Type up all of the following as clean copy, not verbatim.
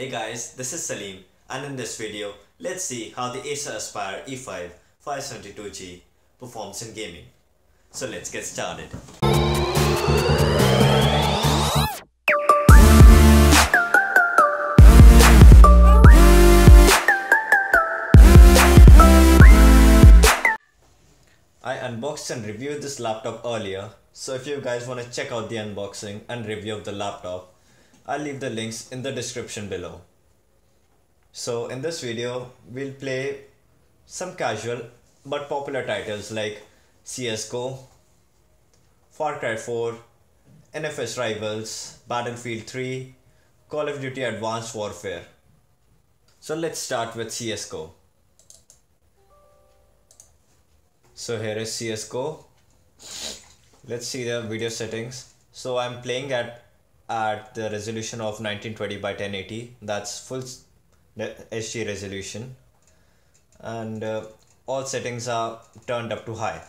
Hey guys, this is Salim, and in this video, let's see how the Acer Aspire E5 572G performs in gaming. So let's get started. I unboxed and reviewed this laptop earlier, so if you guys want to check out the unboxing and review of the laptop, I'll leave the links in the description below. So in this video, we'll play some casual but popular titles like CSGO, Far Cry 4, NFS Rivals, Battlefield 3, Call of Duty Advanced Warfare. So let's start with CSGO. So here is CSGO. Let's see the video settings. So I'm playing at the resolution of 1920 by 1080, that's full HD resolution, and all settings are turned up to high.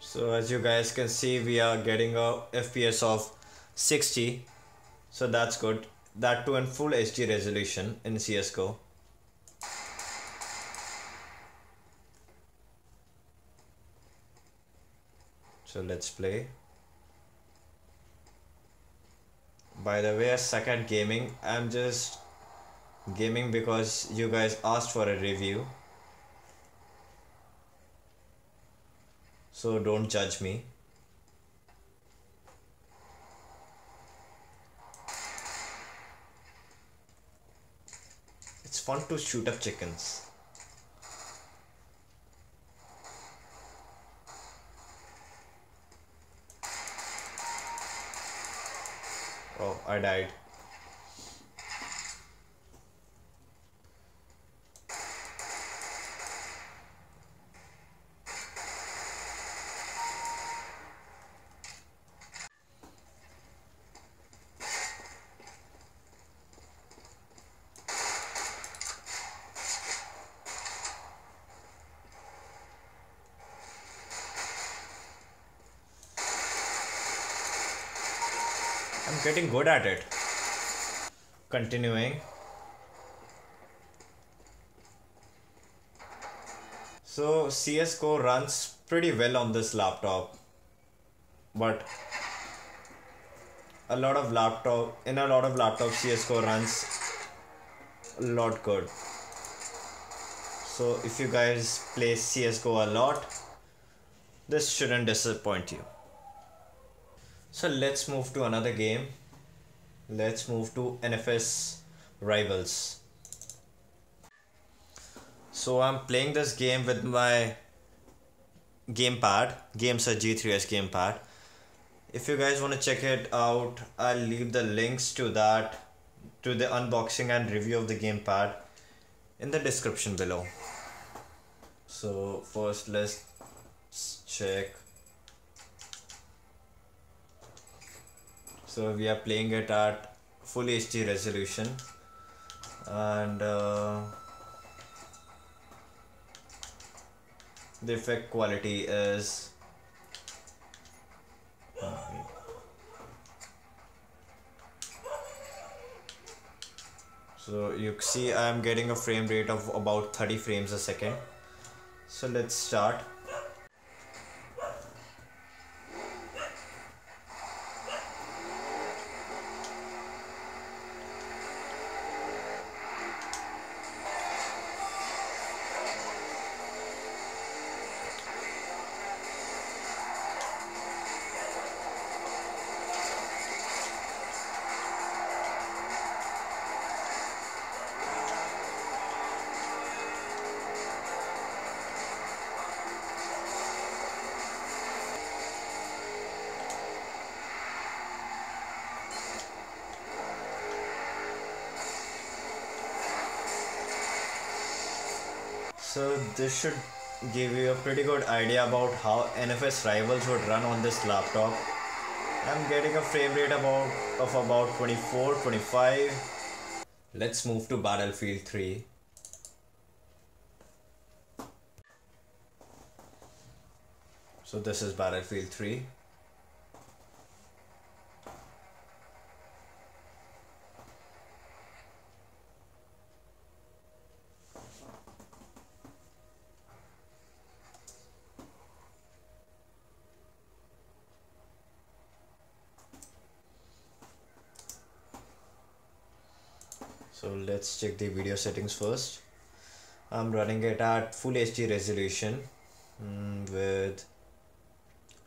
So as you guys can see, we are getting a FPS of 60, so that's good. That too in full HD resolution in CSGO. So let's play. By the way, I suck at gaming. I'm just gaming because you guys asked for a review. So don't judge me. It's fun to shoot up chickens. Oh, I died. I'm getting good at it. Continuing. So CSGO runs pretty well on this laptop, but in a lot of laptops CSGO runs a lot good. So if you guys play CSGO a lot, this shouldn't disappoint you. So let's move to another game. Let's move to NFS Rivals. So I'm playing this game with my gamepad, GameSir G3s gamepad. If you guys want to check it out, I'll leave the links to that, to the unboxing and review of the gamepad, in the description below. So first let's check. So we are playing it at full HD resolution, and the effect quality is so you see I am getting a frame rate of about 30 frames a second. So let's start. So this should give you a pretty good idea about how NFS Rivals would run on this laptop. I'm getting a frame rate of about 24, 25. Let's move to Battlefield 3. So this is Battlefield 3. So let's check the video settings first. I'm running it at full HD resolution with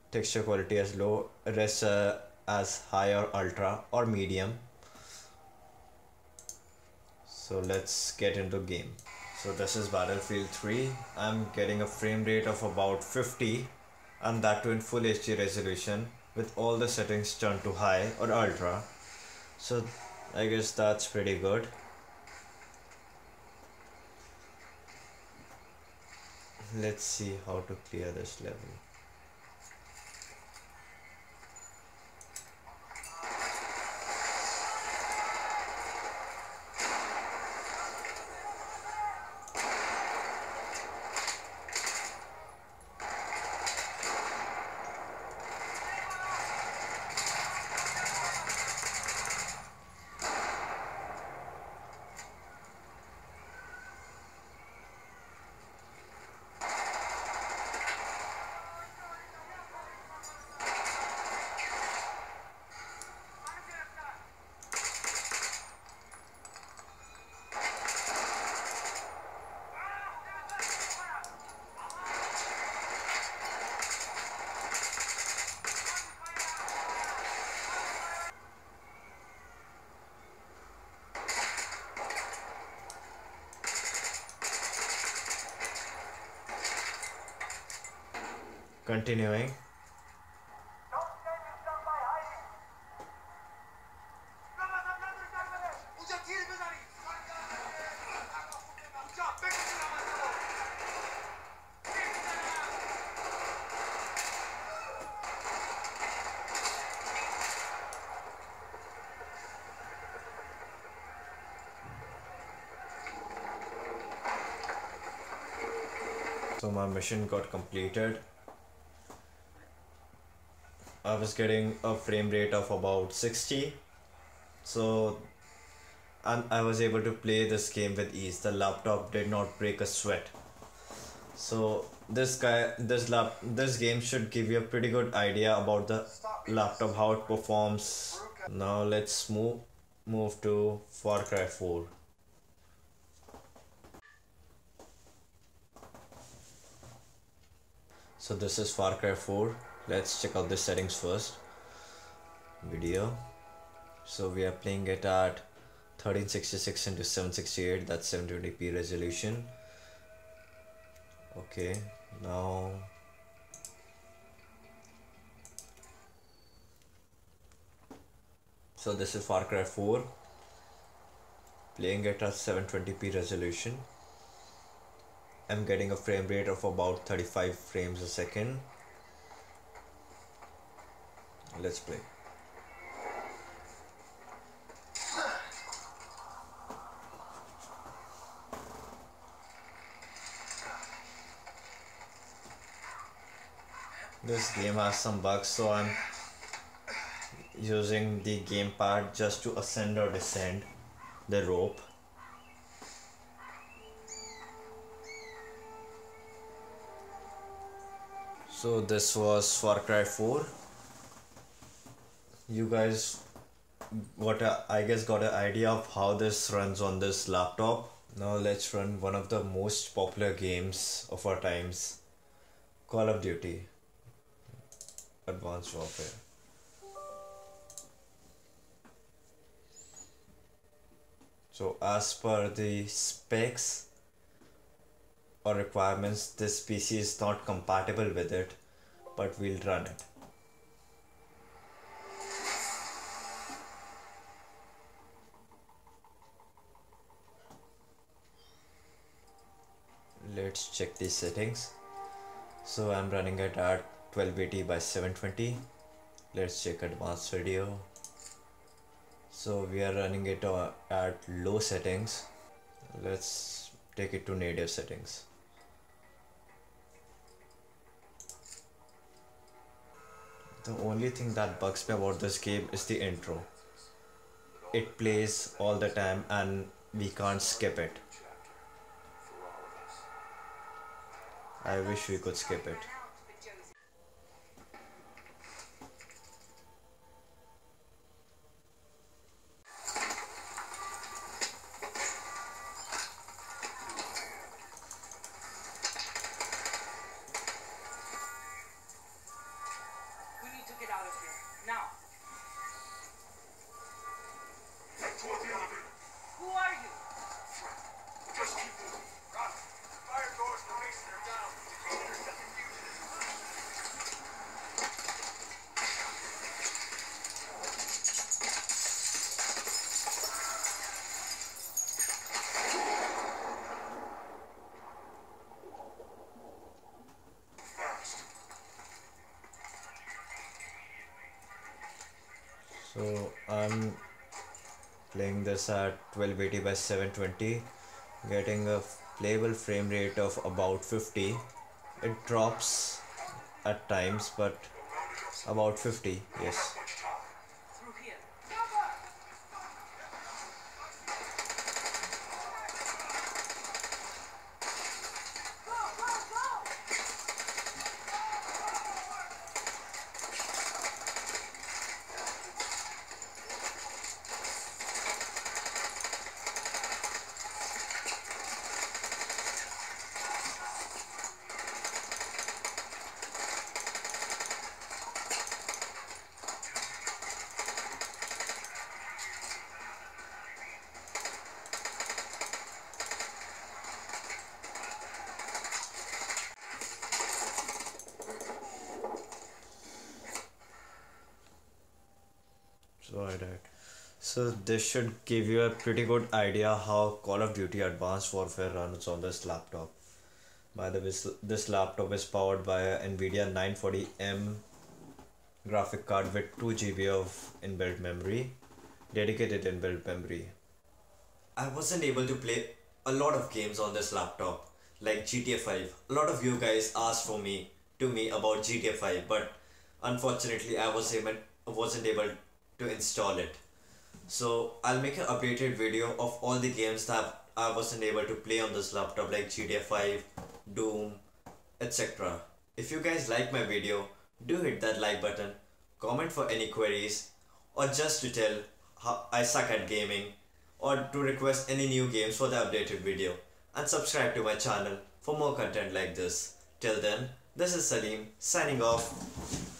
texture quality as low, res as high or ultra or medium. So let's get into game. So this is Battlefield 3. I'm getting a frame rate of about 50, and that too in full HD resolution with all the settings turned to high or ultra. So I guess that's pretty good. Let's see how to clear this level. Continuing. So my mission got completed. I was getting a frame rate of about 60, so I was able to play this game with ease. The laptop did not break a sweat. So this game should give you a pretty good idea about the laptop, how it performs. Now let's move to Far Cry 4. So this is Far Cry 4. Let's check out the settings first. Video. So we are playing it at 1366 into 768, that's 720p resolution. Okay, now so this is Far Cry 4, playing it at 720p resolution. I'm getting a frame rate of about 35 frames a second. Let's play. This game has some bugs, so I'm using the gamepad just to ascend or descend the rope. So this was Far Cry 4. You guys got an idea of how this runs on this laptop. Now let's run one of the most popular games of our times, Call of Duty Advanced Warfare. So as per the specs or requirements, this PC is not compatible with it, but we'll run it. Let's check these settings. So I'm running it at 1280 by 720. Let's check advanced video. So we are running it at low settings. Let's take it to native settings. The only thing that bugs me about this game is the intro. It plays all the time and we can't skip it. I wish we could skip it. So I'm playing this at 1280 by 720, getting a playable frame rate of about 50. It drops at times, but about 50, yes. So this should give you a pretty good idea how Call of Duty Advanced Warfare runs on this laptop. By the way, this laptop is powered by an NVIDIA 940M graphic card with 2 GB of inbuilt memory, dedicated inbuilt memory. I wasn't able to play a lot of games on this laptop, like GTA 5. A lot of you guys asked to me about GTA 5, but unfortunately I wasn't able to install it. So I'll make an updated video of all the games that I wasn't able to play on this laptop, like GTA 5, Doom, etc. If you guys like my video, do hit that like button, comment for any queries, or just to tell how I suck at gaming, or to request any new games for the updated video, and subscribe to my channel for more content like this. Till then, this is Salim signing off.